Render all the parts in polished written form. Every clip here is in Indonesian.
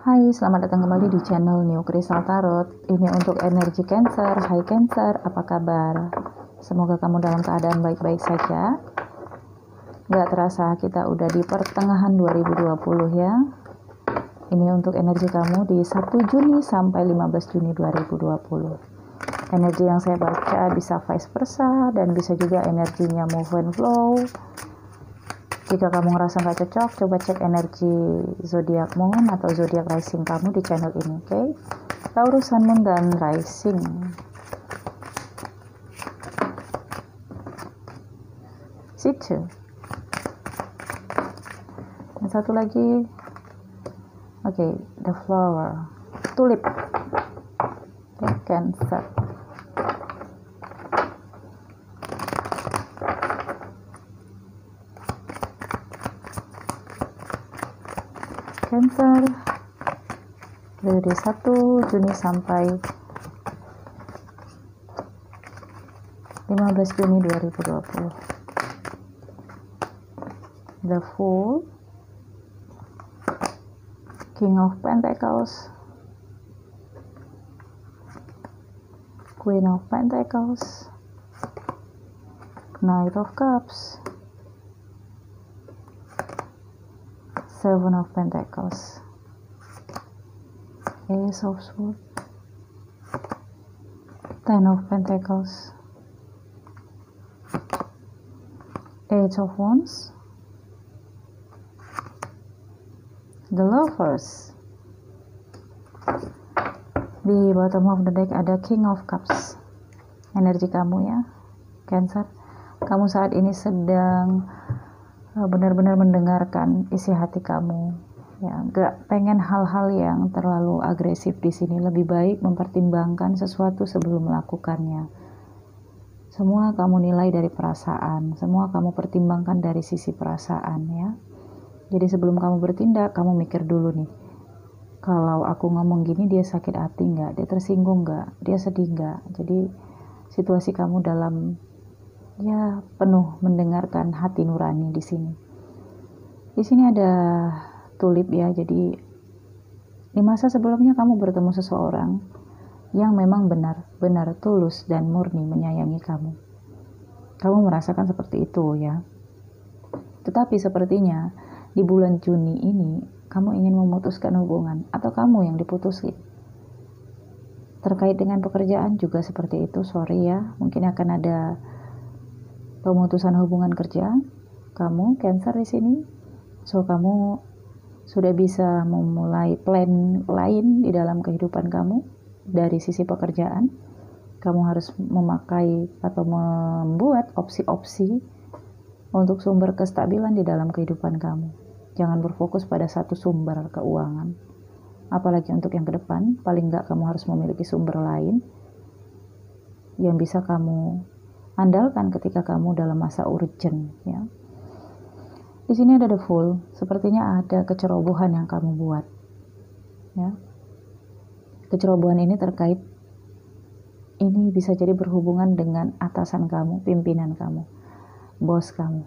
Hai, selamat datang kembali di channel New Crystal Tarot. Ini untuk energi Cancer. Hai Cancer, apa kabar? Semoga kamu dalam keadaan baik-baik saja. Gak terasa kita udah di pertengahan 2020 ya. Ini untuk energi kamu di 1 Juni sampai 15 Juni 2020. Energi yang saya baca bisa vice versa dan bisa juga energinya move and flow. Jika kamu ngerasa nggak cocok, coba cek energi zodiak Moon atau zodiak Rising kamu di channel ini, oke? Taurus, Sun, Moon, dan Rising. Situ. Yang satu lagi, oke, the flower, tulip, okay, Cancer. Cancer dari 1 Juni sampai 15 Juni 2020. The Fool, King of Pentacles, Queen of Pentacles, Knight of Cups, Seven of Pentacles, Ace of Swords, Ten of Pentacles, Eight of Wands, the Lovers. Di bottom of the deck ada King of Cups. Energi kamu ya, Cancer. Kamu saat ini sedang benar-benar mendengarkan isi hati kamu ya, gak pengen hal-hal yang terlalu agresif di sini. Lebih baik mempertimbangkan sesuatu sebelum melakukannya. Semua kamu nilai dari perasaan, semua kamu pertimbangkan dari sisi perasaan ya. Jadi sebelum kamu bertindak, kamu mikir dulu nih, kalau aku ngomong gini dia sakit hati nggak, dia tersinggung nggak, dia sedih nggak. Jadi situasi kamu dalam ya penuh mendengarkan hati nurani di sini. Di sini ada tulip ya. Jadi di masa sebelumnya kamu bertemu seseorang yang memang benar-benar tulus dan murni menyayangi kamu. Kamu merasakan seperti itu ya. Tetapi sepertinya di bulan Juni ini kamu ingin memutuskan hubungan atau kamu yang diputusin. Terkait dengan pekerjaan juga seperti itu. Sorry ya, mungkin akan ada pemutusan hubungan kerja kamu Cancer di sini. So kamu sudah bisa memulai plan lain di dalam kehidupan kamu. Dari sisi pekerjaan kamu harus memakai atau membuat opsi-opsi untuk sumber kestabilan di dalam kehidupan kamu. Jangan berfokus pada satu sumber keuangan, apalagi untuk yang ke depan. Paling nggak kamu harus memiliki sumber lain yang bisa kamu andalkan ketika kamu dalam masa urgent ya. Di sini ada the Fool, sepertinya ada kecerobohan yang kamu buat ya. Kecerobohan ini terkait, ini bisa jadi berhubungan dengan atasan kamu, pimpinan kamu, bos kamu,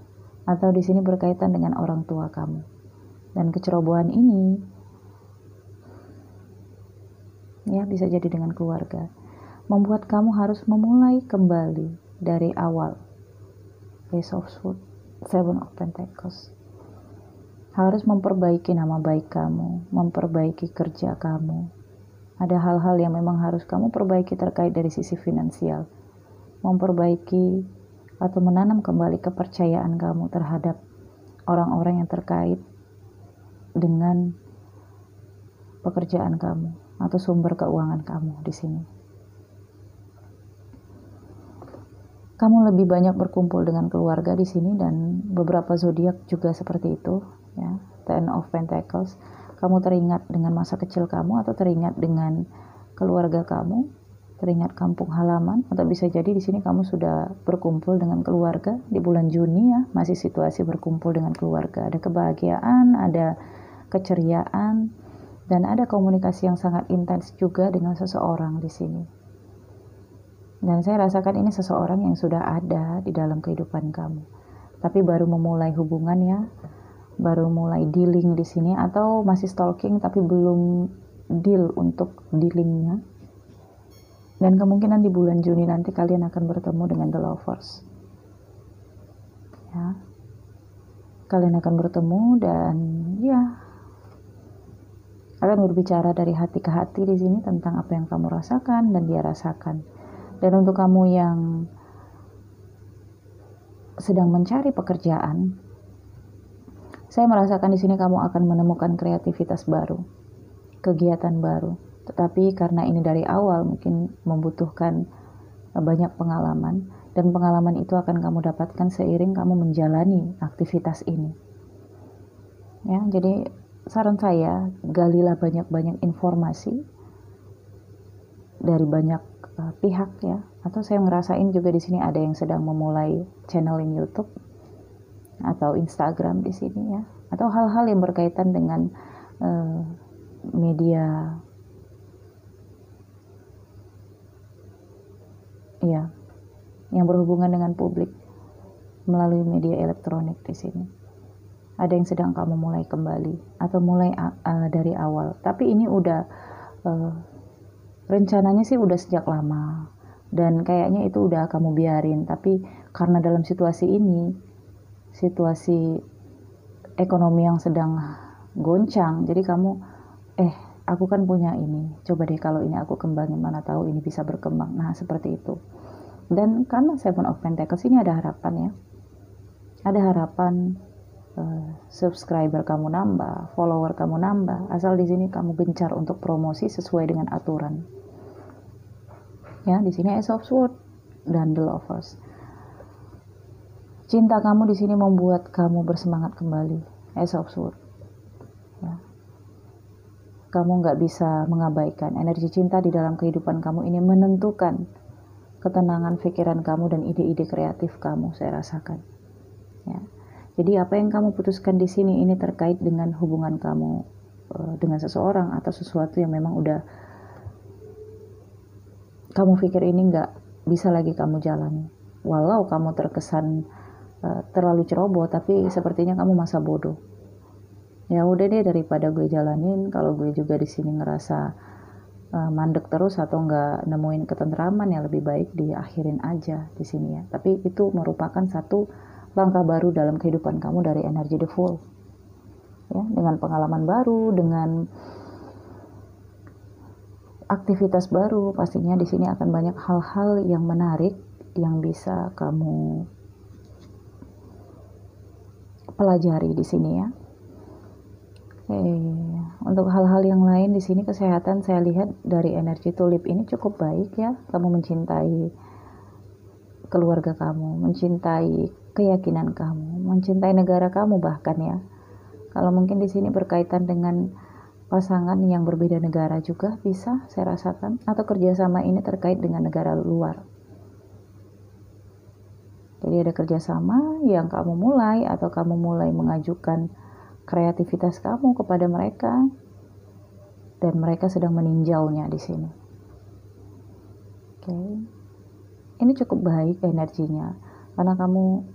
atau di sini berkaitan dengan orang tua kamu. Dan kecerobohan ini ya bisa jadi dengan keluarga, membuat kamu harus memulai kembali dari awal. Ace of Swords, Seven of Pentacles. Harus memperbaiki nama baik kamu, memperbaiki kerja kamu. Ada hal-hal yang memang harus kamu perbaiki terkait dari sisi finansial. Memperbaiki atau menanam kembali kepercayaan kamu terhadap orang-orang yang terkait dengan pekerjaan kamu atau sumber keuangan kamu di sini. kamu lebih banyak berkumpul dengan keluarga di sini, dan beberapa zodiak juga seperti itu, ya. Ten of Pentacles, kamu teringat dengan masa kecil kamu, atau teringat dengan keluarga kamu, teringat kampung halaman, atau bisa jadi di sini kamu sudah berkumpul dengan keluarga di bulan Juni, ya. Masih situasi berkumpul dengan keluarga, ada kebahagiaan, ada keceriaan, dan ada komunikasi yang sangat intens juga dengan seseorang di sini. Dan saya rasakan ini seseorang yang sudah ada di dalam kehidupan kamu, tapi baru memulai hubungan, ya, baru mulai dealing di sini, atau masih stalking tapi belum deal untuk dealingnya. Dan kemungkinan di bulan Juni nanti kalian akan bertemu dengan The Lovers, ya. Kalian akan bertemu dan ya, kalian berbicara dari hati ke hati di sini tentang apa yang kamu rasakan dan dia rasakan. Dan untuk kamu yang sedang mencari pekerjaan, saya merasakan di sini kamu akan menemukan kreativitas baru, kegiatan baru. Tetapi karena ini dari awal mungkin membutuhkan banyak pengalaman, dan pengalaman itu akan kamu dapatkan seiring kamu menjalani aktivitas ini. Ya, jadi saran saya, galilah banyak-banyak informasi dari banyak pihak, ya. Atau saya ngerasain juga di sini ada yang sedang memulai channelin YouTube atau Instagram di sini, ya. Atau hal-hal yang berkaitan dengan media, ya, yang berhubungan dengan publik melalui media elektronik di sini. Ada yang sedang kamu mulai kembali, atau mulai dari awal. Tapi ini udah rencananya sih udah sejak lama, dan kayaknya itu udah kamu biarin. Tapi karena dalam situasi ini, situasi ekonomi yang sedang goncang, jadi kamu aku kan punya ini, coba deh kalau ini aku kembangin, mana tahu ini bisa berkembang. Nah, seperti itu. Dan karena Seven of Pentacles ini ada harapan, ya. Ada harapan subscriber kamu nambah, follower kamu nambah, asal di sini kamu gencar untuk promosi sesuai dengan aturan. Ya, di sini Ace of Swords dan The Lovers. Cinta kamu di sini membuat kamu bersemangat kembali, Ace of Swords. Ya. Kamu nggak bisa mengabaikan energi cinta di dalam kehidupan kamu ini, menentukan ketenangan pikiran kamu dan ide-ide kreatif kamu, saya rasakan. Ya. Jadi apa yang kamu putuskan di sini ini terkait dengan hubungan kamu dengan seseorang, atau sesuatu yang memang udah kamu pikir ini nggak bisa lagi kamu jalani. Walau kamu terkesan terlalu ceroboh, tapi sepertinya kamu masa bodoh. Ya udah deh, daripada gue jalanin, kalau gue juga di sini ngerasa mandek terus atau nggak nemuin ketentraman, ya lebih baik diakhirin aja di sini, ya. Tapi itu merupakan satu langkah baru dalam kehidupan kamu dari energi The Fool, ya, dengan pengalaman baru, dengan aktivitas baru, pastinya di sini akan banyak hal-hal yang menarik yang bisa kamu pelajari di sini, ya. Untuk hal-hal yang lain di sini, kesehatan saya lihat dari energi tulip ini cukup baik, ya. Kamu mencintai keluarga kamu, mencintai keyakinan kamu, mencintai negara kamu bahkan, ya. Kalau mungkin di sini berkaitan dengan pasangan yang berbeda negara juga bisa saya rasakan, atau kerjasama ini terkait dengan negara luar. Jadi ada kerjasama yang kamu mulai, atau kamu mulai mengajukan kreativitas kamu kepada mereka, dan mereka sedang meninjaunya di sini. Oke, ini cukup baik energinya, karena kamu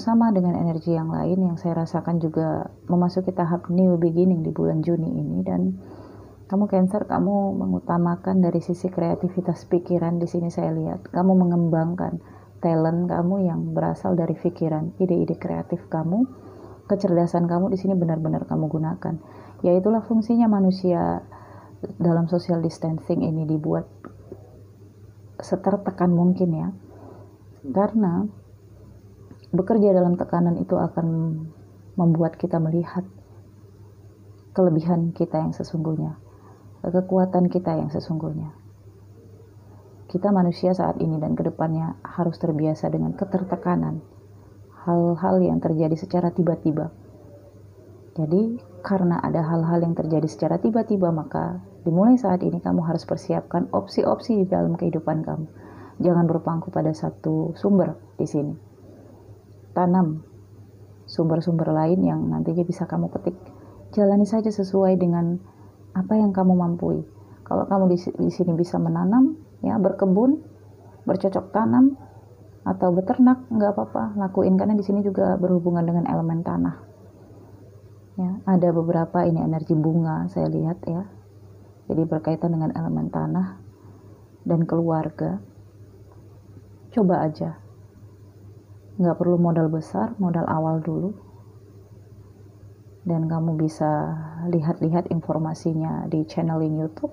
sama dengan energi yang lain yang saya rasakan juga memasuki tahap new beginning di bulan Juni ini. Dan kamu Cancer, kamu mengutamakan dari sisi kreativitas pikiran di sini, saya lihat kamu mengembangkan talent kamu yang berasal dari pikiran, ide-ide kreatif kamu, kecerdasan kamu di sini benar-benar kamu gunakan. Ya, itulah fungsinya manusia dalam social distancing ini dibuat setertekan mungkin, ya. Karena bekerja dalam tekanan itu akan membuat kita melihat kelebihan kita yang sesungguhnya, kekuatan kita yang sesungguhnya. Oke, Kita manusia saat ini dan kedepannya harus terbiasa dengan ketertekanan, hal-hal yang terjadi secara tiba-tiba. Jadi, karena ada hal-hal yang terjadi secara tiba-tiba, maka dimulai saat ini kamu harus persiapkan opsi-opsi di dalam kehidupan kamu. Jangan berpangku pada satu sumber di sini. Tanam sumber-sumber lain yang nantinya bisa kamu petik. Jalani saja sesuai dengan apa yang kamu mampui. Kalau kamu di sini bisa menanam, ya berkebun, bercocok tanam, atau beternak, nggak apa-apa, lakuin karena di sini juga berhubungan dengan elemen tanah. Ya, ada beberapa ini energi bunga saya lihat ya, jadi berkaitan dengan elemen tanah dan keluarga. Coba aja, nggak perlu modal besar, modal awal dulu, dan kamu bisa lihat-lihat informasinya di channeling YouTube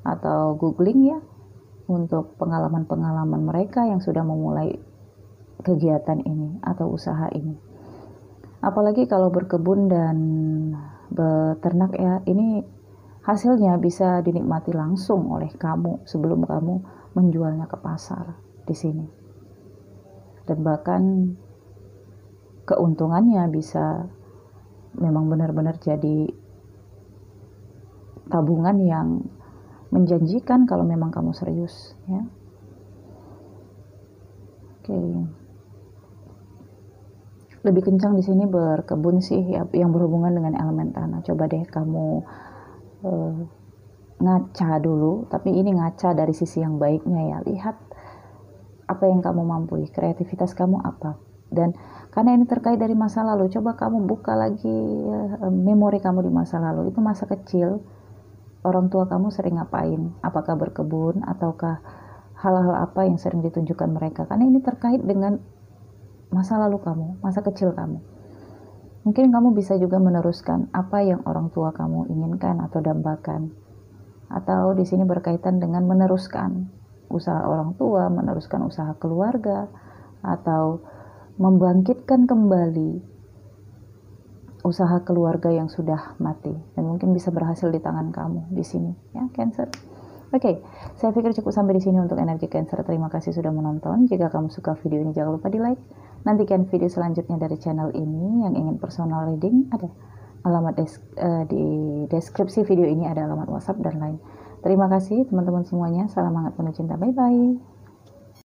atau googling ya untuk pengalaman-pengalaman mereka yang sudah memulai kegiatan ini atau usaha ini. Apalagi kalau berkebun dan beternak ya, ini hasilnya bisa dinikmati langsung oleh kamu sebelum kamu menjualnya ke pasar di sini. Dan bahkan keuntungannya bisa memang benar-benar jadi tabungan yang menjanjikan kalau memang kamu serius ya. Oke. Lebih kencang di sini berkebun sih ya, yang berhubungan dengan elemen tanah. Coba deh kamu ngaca dulu, tapi ini ngaca dari sisi yang baiknya ya. Lihat apa yang kamu mampu, kreativitas kamu apa. Dan karena ini terkait dari masa lalu, coba kamu buka lagi memori kamu di masa lalu. Itu masa kecil, orang tua kamu sering ngapain? Apakah berkebun ataukah hal-hal apa yang sering ditunjukkan mereka? Karena ini terkait dengan masa lalu kamu, masa kecil kamu. Mungkin kamu bisa juga meneruskan apa yang orang tua kamu inginkan atau dambakan. Atau di sini berkaitan dengan meneruskan usaha orang tua, meneruskan usaha keluarga, atau membangkitkan kembali usaha keluarga yang sudah mati. Dan mungkin bisa berhasil di tangan kamu di sini, ya Cancer. Oke, saya pikir cukup sampai di sini untuk energi Cancer. Terima kasih sudah menonton. Jika kamu suka video ini, jangan lupa di like. Nantikan video selanjutnya dari channel ini. Yang ingin personal reading, ada alamat di deskripsi video ini, ada alamat WhatsApp dan lain. Terima kasih teman-teman semuanya. Salam hangat penuh cinta. Bye-bye.